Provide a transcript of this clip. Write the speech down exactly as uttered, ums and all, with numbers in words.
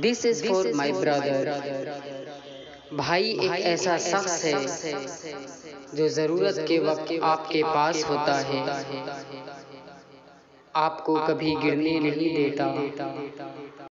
This is for my brother. भाई एक ऐसा शख्स है जो ज़रूरत के वक्त आपके पास होता है, आपको कभी गिरने नहीं देता।